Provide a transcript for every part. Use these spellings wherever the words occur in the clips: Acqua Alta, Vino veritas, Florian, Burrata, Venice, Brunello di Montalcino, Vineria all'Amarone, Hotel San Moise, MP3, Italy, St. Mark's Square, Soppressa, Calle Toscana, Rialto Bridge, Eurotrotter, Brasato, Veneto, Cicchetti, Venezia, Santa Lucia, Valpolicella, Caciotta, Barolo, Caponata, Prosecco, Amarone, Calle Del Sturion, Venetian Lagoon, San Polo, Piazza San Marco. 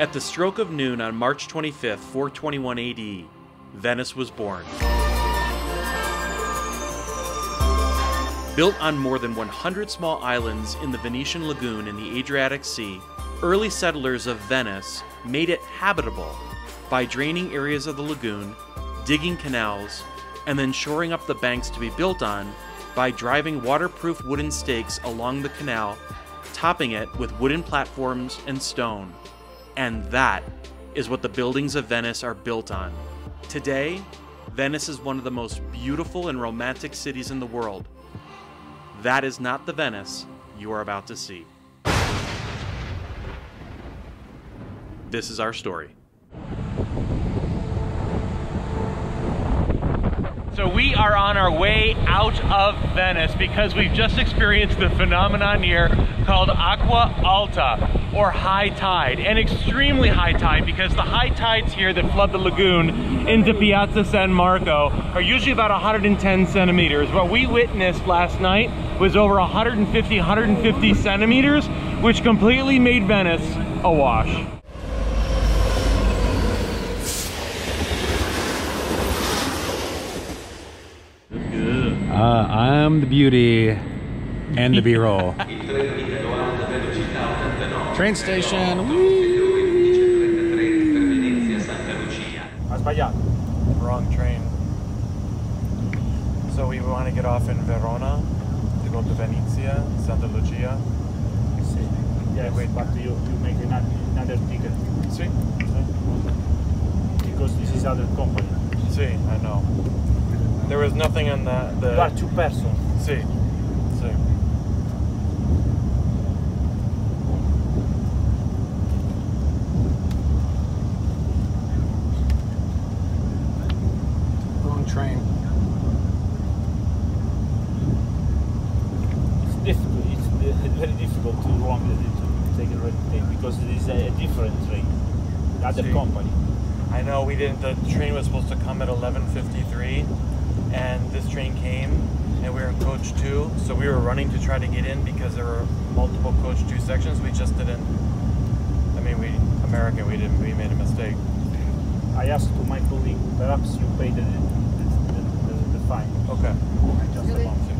At the stroke of noon on March 25, 421 AD, Venice was born. Built on more than 100 small islands in the Venetian Lagoon in the Adriatic Sea, early settlers of Venice made it habitable by draining areas of the lagoon, digging canals, and then shoring up the banks to be built on by driving waterproof wooden stakes along the canal, topping it with wooden platforms and stone. And that is what the buildings of Venice are built on. Today, Venice is one of the most beautiful and romantic cities in the world. That is not the Venice you are about to see. This is our story. So we are on our way out of Venice because we've just experienced the phenomenon here called Acqua Alta, or high tide, and extremely high tide, because the high tides here that flood the lagoon into Piazza San Marco are usually about 110 centimeters. What we witnessed last night was over 150, 150 centimeters, which completely made Venice awash. I'm the beauty and the B-roll. Train station. Wrong train. So we want to get off in Verona to go to Venezia, Santa Lucia. Yeah, wait, but you make another ticket. See? Si. Because this is other company. See, si, I know. There was nothing on that. You are two persons. See. Si. See. Wrong train. It's difficult. It's very difficult to take a red train because it is a different train. Other si. Company. I know we didn't. The train was supposed to come at 11:53. And this train came, and we were in coach 2, so we were running to try to get in because there were multiple coach 2 sections. We just didn't. I mean, we made a mistake. I asked to my colleague, perhaps you paid the fine. Okay. I just about to.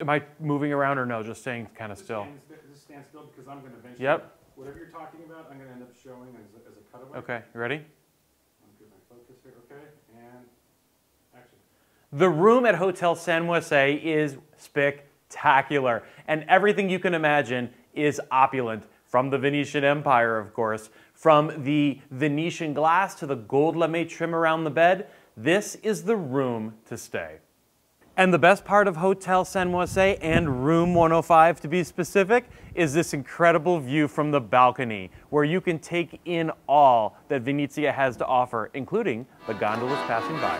Am I moving around or no? Just staying kind of still. Just stand still because I'm going to eventually. Yep. Whatever you're talking about, I'm going to end up showing as a cutaway. Okay, you ready? I'll get my focus here. Okay, and action. The room at Hotel San Moise is spectacular, and everything you can imagine is opulent. From the Venetian Empire, of course, from the Venetian glass to the gold lame trim around the bed, this is the room to stay. And the best part of Hotel San Moise, and Room 105 to be specific, is this incredible view from the balcony, where you can take in all that Venezia has to offer, including the gondolas passing by.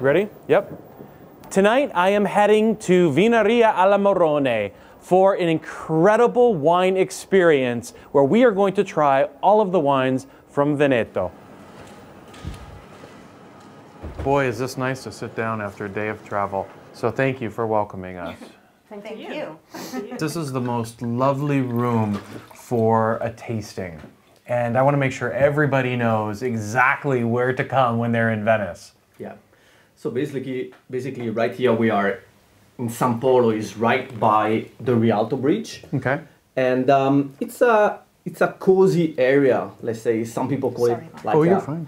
Ready? Yep. Tonight I am heading to Vineria all'Amarone, for an incredible wine experience where we are going to try all of the wines from Veneto. Boy, is this nice to sit down after a day of travel. So thank you for welcoming us. Thank you. This is the most lovely room for a tasting. And I want to make sure everybody knows exactly where to come when they're in Venice. Yeah. So basically right here we are in San Polo, is right by the Rialto Bridge. Okay. And it's a cozy area, let's say. Some people call it like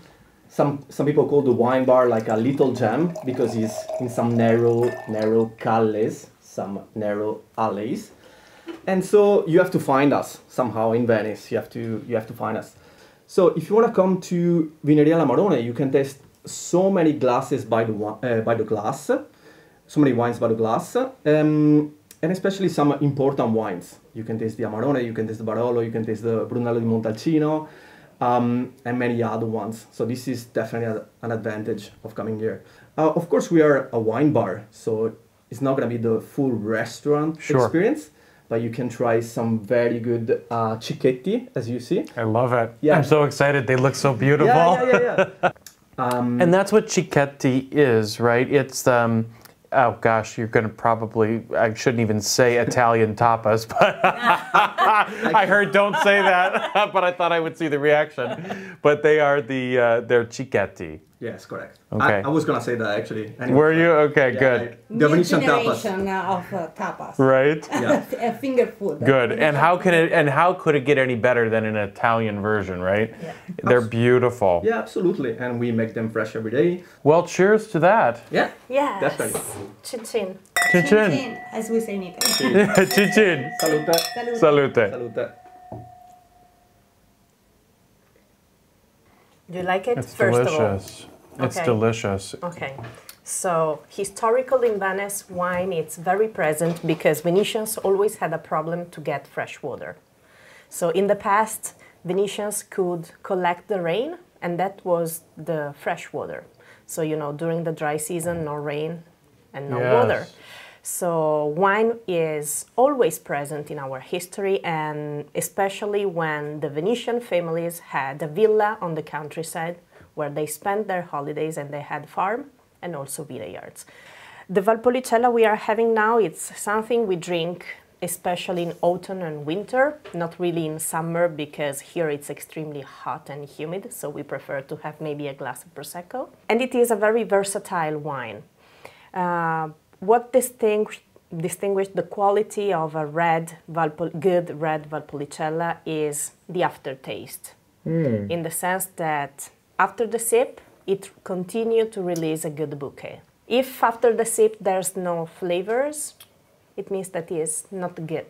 some people call the wine bar like a little gem, because it's in some narrow calles, some narrow alleys. And so you have to find us somehow in Venice. You have to find us. So if you want to come to Vineria all'Amarone, you can taste so many glasses by the glass, so many wines by the glass, and especially some important wines. You can taste the Amarone, you can taste the Barolo, you can taste the Brunello di Montalcino, and many other ones. So this is definitely an advantage of coming here. Of course, we are a wine bar, so it's not going to be the full restaurant experience. But you can try some very good Cicchetti, as you see. I love it. Yeah. I'm so excited. They look so beautiful. Yeah. And that's what Cicchetti is, right? It's, oh gosh, you're going to probably, I shouldn't even say Italian tapas, but I heard don't say that, but I thought I would see the reaction. But they are they're Cicchetti. Yes, correct. Okay. I was going to say that, actually. Anyway. Were you? Okay, yeah, good. The Venetian tapas. Of tapas. Right? Yeah. Finger food. Good. And how could it get any better than an Italian version, right? Yeah. They're beautiful. Yeah, absolutely. And we make them fresh every day. Well, cheers to that. Yeah. Yeah. Definitely. Chin chin. Chin chin. Chin chin. As we say in Italy. Chin chin. Salute. Salute. Salute. Do you like it? It's first of all, delicious. Okay. It's delicious. Okay. So, historically in Venice, wine is very present because Venetians always had a problem to get fresh water. So, in the past, Venetians could collect the rain, and that was the fresh water. So, you know, during the dry season, no rain and no water. So, wine is always present in our history, and especially when the Venetian families had a villa on the countryside where they spent their holidays, and they had farm and also vineyards. The Valpolicella we are having now, it's something we drink especially in autumn and winter, not really in summer, because here it's extremely hot and humid, so we prefer to have maybe a glass of Prosecco. And it is a very versatile wine. What distinguishes the quality of a good red Valpolicella is the aftertaste, in the sense that after the sip, it continues to release a good bouquet. If after the sip there's no flavors, it means that it is not good.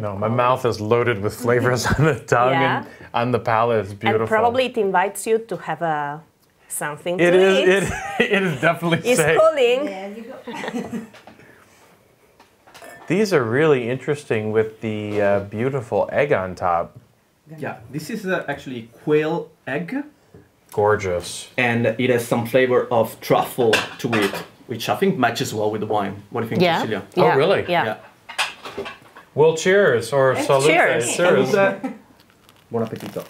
No, my mouth is loaded with flavors on the tongue and on the palate. It's beautiful. And probably it invites you to have a something to eat. It is definitely safe. It's cooling. There you go. These are really interesting with the beautiful egg on top. Yeah, this is actually quail egg. Gorgeous. And it has some flavor of truffle to it, which I think matches well with the wine. What do you think, Cecilia? Yeah. Oh, really? Yeah. Well, cheers, or salute. Cheers. Cheers. Buon appetito.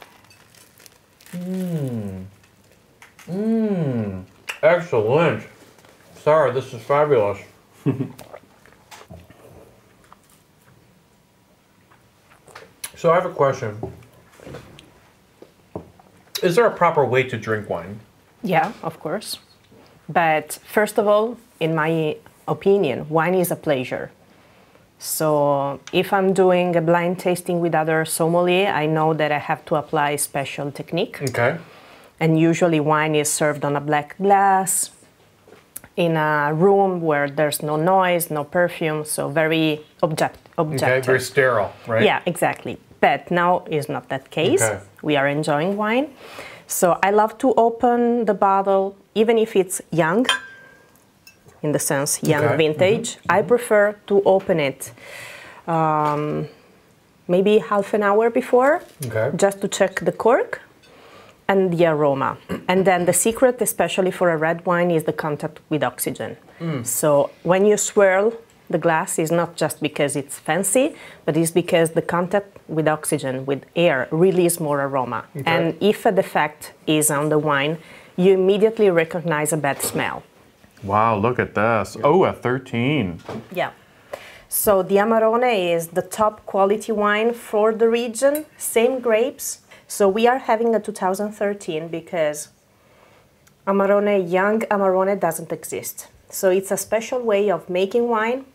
Excellent. Sarah, this is fabulous. So I have a question. Is there a proper way to drink wine? Yeah, of course. But first of all, in my opinion, wine is a pleasure. So if I'm doing a blind tasting with other sommelier, I know that I have to apply special technique. Okay. And usually wine is served on a black glass in a room where there's no noise, no perfume, so very objective. Okay, very sterile, right? Yeah, exactly. But now is not that case. Okay. We are enjoying wine. So I love to open the bottle, even if it's young, in the sense young vintage. I prefer to open it maybe half an hour before, just to check the cork and the aroma. And then the secret, especially for a red wine, is the contact with oxygen. So when you swirl the glass is not just because it's fancy, but it's because the contact with oxygen, with air, releases more aroma. Okay. And if a defect is on the wine, you immediately recognize a bad smell. Wow, look at this. Oh, a 13. Yeah. So the Amarone is the top quality wine for the region, same grapes. So we are having a 2013 because Amarone, young Amarone doesn't exist. So it's a special way of making wine,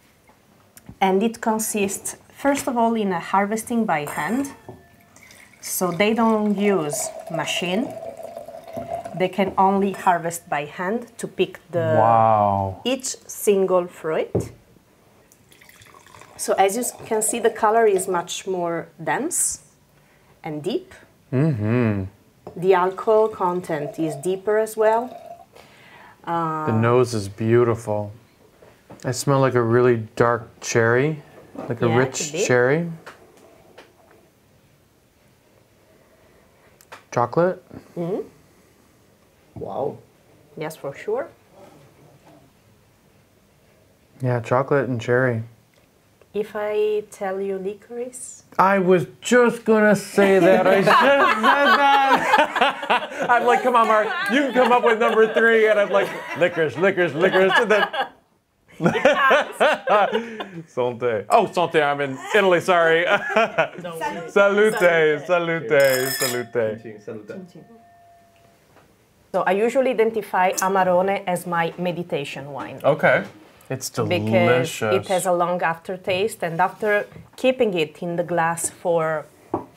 and it consists, first of all, in a harvesting by hand. So they don't use machine. They can only harvest by hand to pick the each single fruit. So as you can see, the color is much more dense and deep. Mm-hmm. The alcohol content is deeper as well. The nose is beautiful. I smell like a really dark cherry, like a rich cherry. Chocolate? Mm-hmm. Wow. Yes, for sure. Yeah, chocolate and cherry. If I tell you licorice? I was just gonna say that. I should have said that. I'm like, come on, Mark, you can come up with number 3. And I'm like, licorice, licorice, licorice. And then. Salute. Oh, salute. I'm in Italy, sorry. Salute, salute, salute. So I usually identify Amarone as my meditation wine. Okay. It's delicious. Because it has a long aftertaste, and after keeping it in the glass for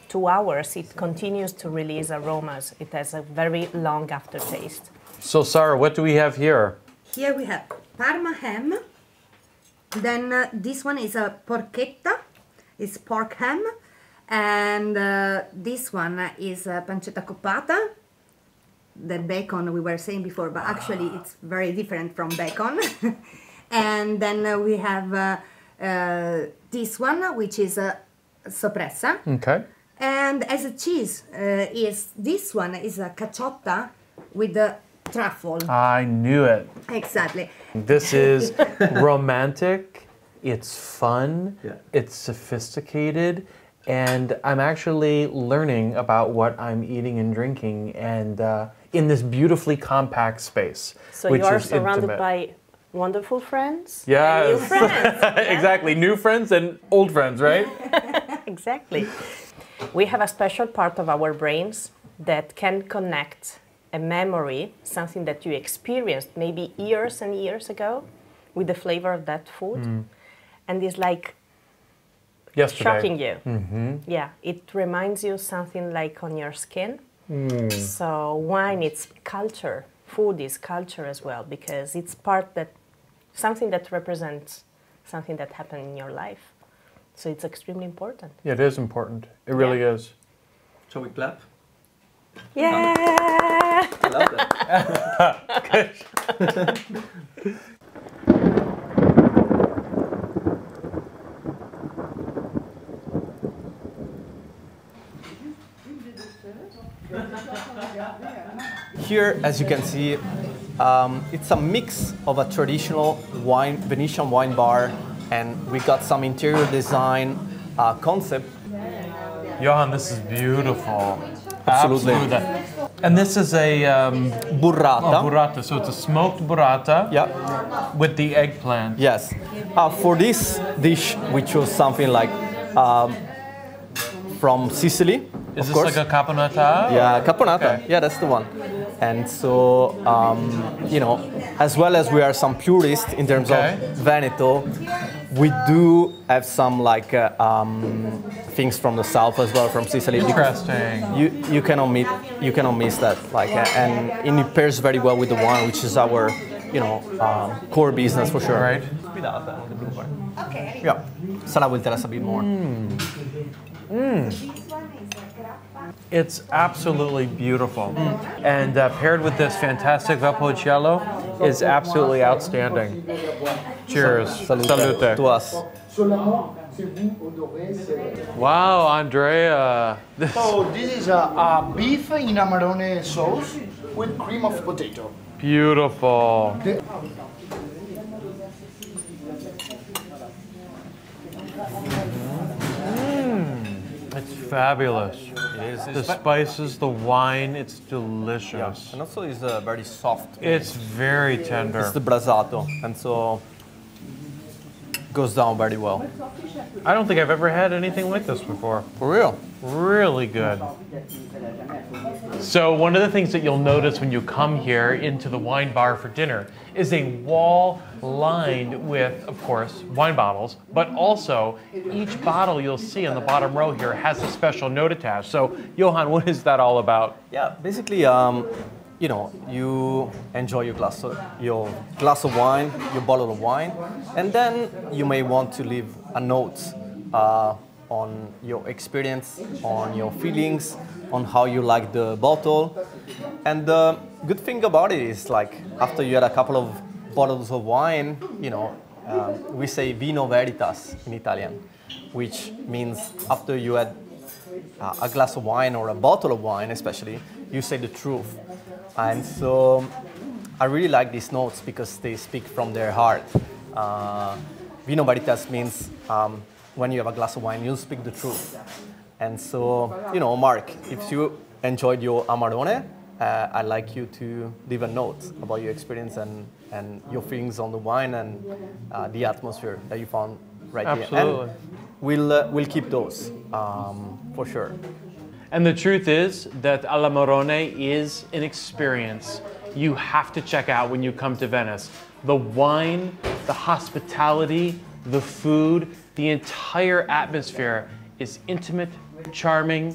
2 hours, it continues to release aromas. It has a very long aftertaste. So, Sarah, what do we have here? Here we have Parma ham. Then this one is a porchetta. It's pork ham. And this one is pancetta coppata. The bacon we were saying before, but actually it's very different from bacon. And then we have this one, which is soppressa. Okay. And as a cheese, is this one is a caciotta with the truffle. I knew it. Exactly. This is romantic. It's fun. Yeah. It's sophisticated. And I'm actually learning about what I'm eating and drinking, and in this beautifully compact space. So which you are surrounded by wonderful friends. Yes. And new friends. Exactly. New friends and old friends, right? Exactly. We have a special part of our brains that can connect a memory, something that you experienced maybe years and years ago, with the flavor of that food. Mm. And it's like shocking you. Mm-hmm. Yeah, it reminds you something like on your skin. Mm. So wine, it's culture. Food is culture as well, because it's part that something that represents something that happened in your life. So it's extremely important. Yeah, it is important. It really is. Shall we clap? Yeah! I love that. Good. Here, as you can see, it's a mix of a traditional wine, Venetian wine bar, and we got some interior design concept. Johan, this is beautiful. Absolutely. Absolutely. And this is a burrata. Oh, burrata. So it's a smoked burrata with the eggplant. Yes. For this dish, we chose something like from Sicily. Is this like a caponata? Yeah, caponata. Okay. Yeah, that's the one. And so, you know, as well as we are some purists in terms of Veneto, we do have some like things from the south as well, from Sicily. Interesting. You cannot miss that. Like, and it pairs very well with the wine, which is our, you know, core business for sure. Right. Okay. Yeah. Sarah will tell us a bit more. Mm. It's absolutely beautiful. Mm. And paired with this fantastic Valpolicella is absolutely outstanding. Cheers. Salute. To us. Wow, Andrea. So this is a beef in Amarone sauce with cream of potato. Beautiful. It's fabulous. It is. The spices, the wine, it's delicious. Yeah. And also it's very soft. It's very tender. It's the brasato, and so goes down very well. I don't think I've ever had anything like this before. For real? Really good. So one of the things that you'll notice when you come here into the wine bar for dinner is a wall lined with, of course, wine bottles, but also each bottle you'll see in the bottom row here has a special note attached. So, Johan, what is that all about? Yeah, basically, you know, you enjoy your glass of wine, your bottle of wine, and then you may want to leave a note on your experience, on your feelings, on how you like the bottle. And the good thing about it is, like, after you had a couple of bottles of wine, you know, we say vino veritas in Italian, which means after you had a glass of wine or a bottle of wine especially, you say the truth. And so I really like these notes because they speak from their heart. Vino veritas means when you have a glass of wine, you speak the truth. And so, you know, Mark, if you enjoyed your Amarone, I'd like you to leave a note about your experience and your feelings on the wine and the atmosphere that you found right here. Absolutely. And we'll keep those for sure. And the truth is that all'Amarone is an experience you have to check out when you come to Venice. The wine, the hospitality, the food, the entire atmosphere is intimate, charming,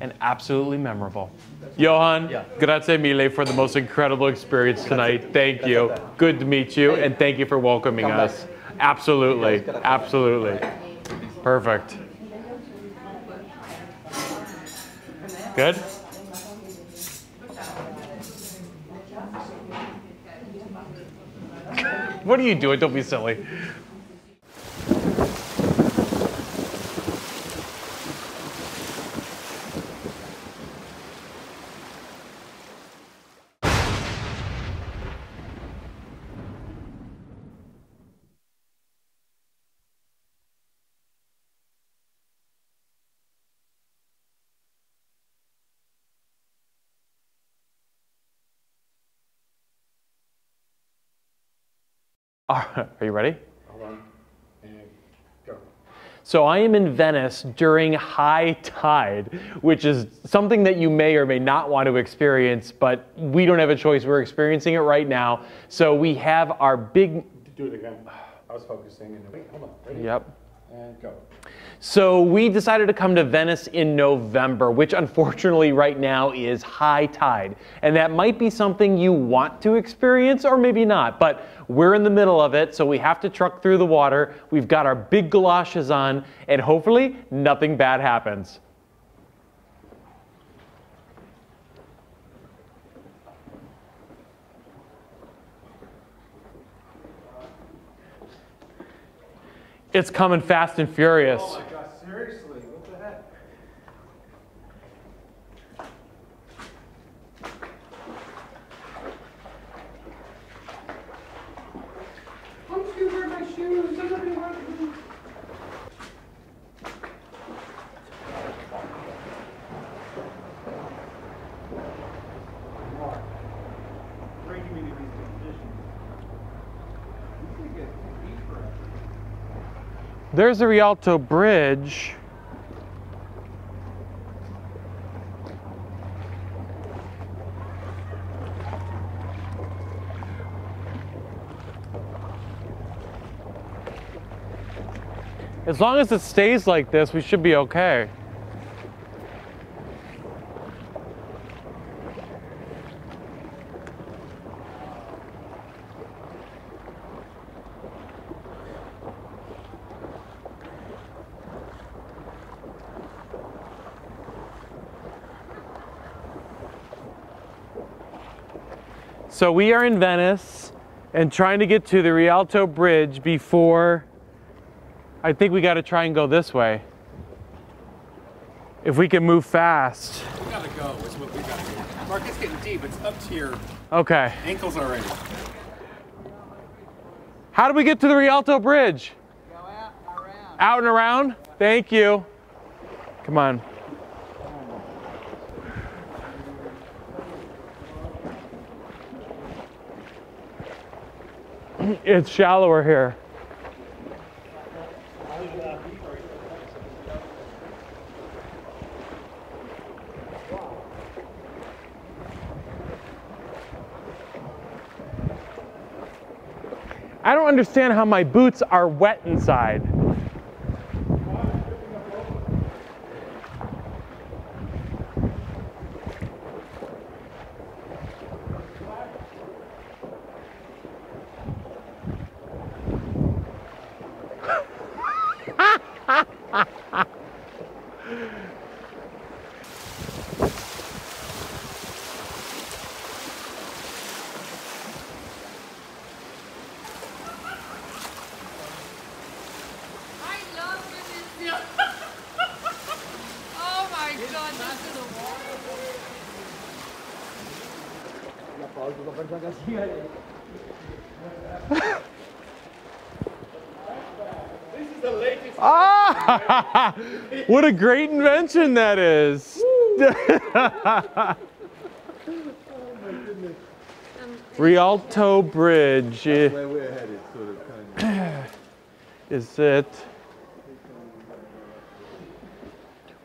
and absolutely memorable. Johan, yeah. Grazie mille for the most incredible experience tonight. Thank you. Good to meet you, and thank you for welcoming us. Absolutely, absolutely. Perfect. Good? What are you doing? Don't be silly. Are you ready? Hold on. And go. So I am in Venice during high tide, which is something that you may or may not want to experience, but we don't have a choice. We're experiencing it right now. So we have our big... Do it again. I was focusing. And... Wait, hold on. Ready? Yep. And go. So we decided to come to Venice in November, which unfortunately right now is high tide. And that might be something you want to experience or maybe not, but we're in the middle of it, so we have to truck through the water. We've got our big galoshes on, and hopefully nothing bad happens. It's coming fast and furious. Oh my God, seriously, what the heck? Why don't you wear my shoes? Everybody wants me. Mark, breaking me to these conditions. This is good. There's the Rialto Bridge. As long as it stays like this, we should be okay. So we are in Venice and trying to get to the Rialto Bridge before, I think we gotta try and go this way. If we can move fast. We gotta go, is what we gotta do. Mark, it's getting deep, it's up to your ankles already. How do we get to the Rialto Bridge? Go out, around. Out and around? Thank you. Come on. It's shallower here. I don't understand how my boots are wet inside. Ah, what a great invention that is. Oh my goodness. Rialto Bridge. That's where we're headed, sort of, kind of. Is it?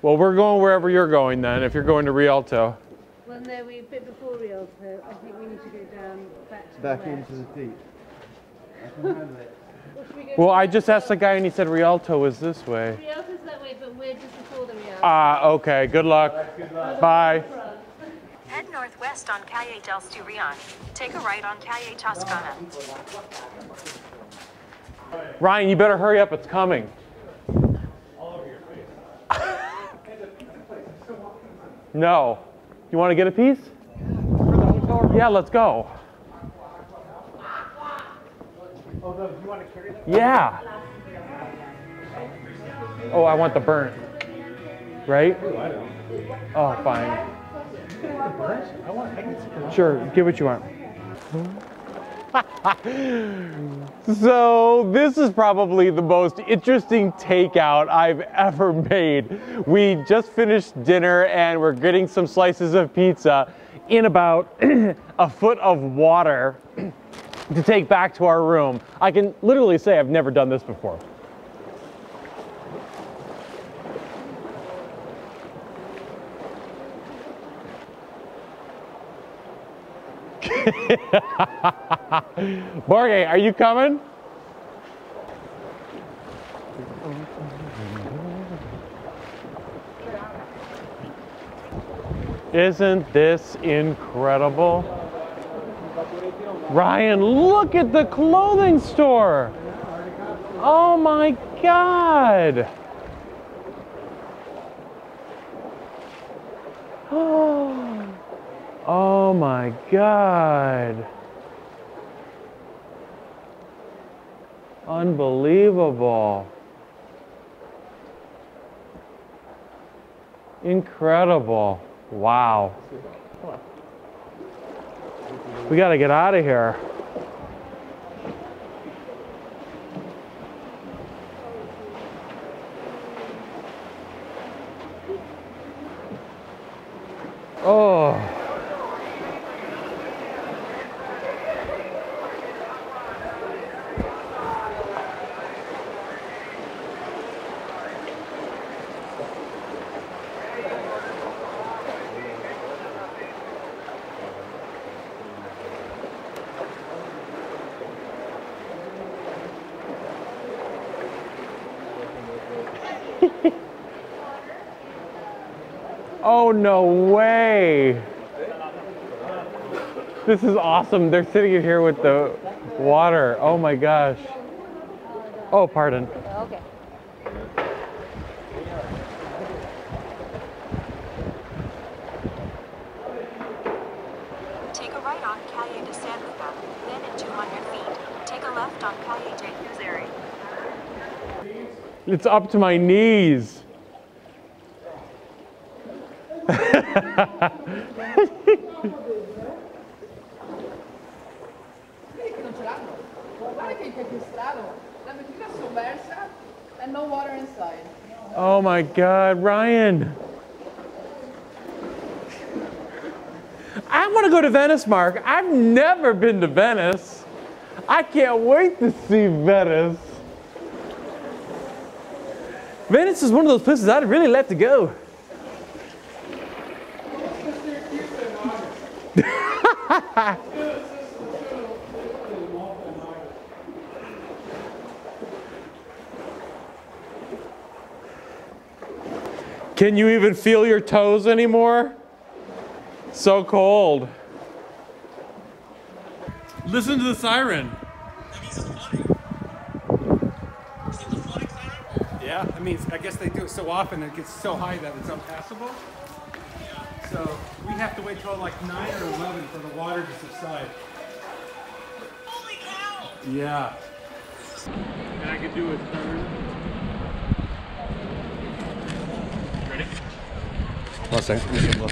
Well, we're going wherever you're going then, if you're going to Rialto. Well, no, we're a bit before Rialto. I think we need to go down back into the deep. I can handle it. Well, I just asked the guy and he said Rialto was this way. Rialto's that way, but we're just before the Rialto. Ah, okay. Good luck. Good luck. Bye. Head northwest on Calle Del Sturion. Take a right on Calle Toscana. Ryan, you better hurry up. It's coming. All over your face. No. You want to get a piece? Yeah, let's go. Although, do you want to carry that? Yeah. Oh, I want the burnt. Right? Oh, fine. I want. Sure, get what you want. So, this is probably the most interesting takeout I've ever made. We just finished dinner and we're getting some slices of pizza in about a foot of water to take back to our room. I can literally say I've never done this before. Borge, are you coming? Isn't this incredible? Ryan, look at the clothing store. Oh my God. Oh my God. Unbelievable. Incredible. Wow. We gotta get out of here. Oh. Oh, no way. This is awesome. They're sitting in here with the water. Oh my gosh. Oh, pardon. Okay. Take a right on Calle de San Luca, then at 200 feet. Take a left on Calle de Useri. It's up to my knees. everything capistrano, la vettura sommersa, and no water inside. Oh my God, Ryan. I want to go to Venice, Mark. I've never been to Venice. I can't wait to see Venice. Venice is one of those places I'd really like to go. Can you even feel your toes anymore? So cold. Listen to the siren. That means it's flooding. Is it the flooding siren? Yeah, I mean, I guess they do it so often it gets so high that it's unpassable. Yeah. So we have to wait till like 9 or 11 for the water to subside. Holy cow! Yeah. And I could do a turn. Ready? One second. Let me look.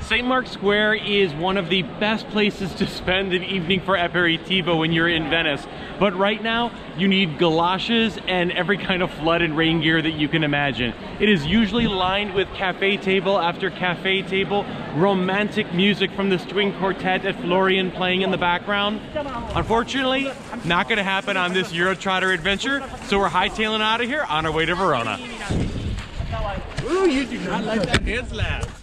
St. Mark's Square is one of the best places to spend an evening for aperitivo when you're in Venice. But right now, you need galoshes and every kind of flood and rain gear that you can imagine. It is usually lined with cafe table after cafe table, romantic music from the string quartet at Florian playing in the background. Unfortunately, not gonna happen on this Eurotrotter adventure, so we're hightailing out of here on our way to Verona. Ooh, you do not like that dance laugh.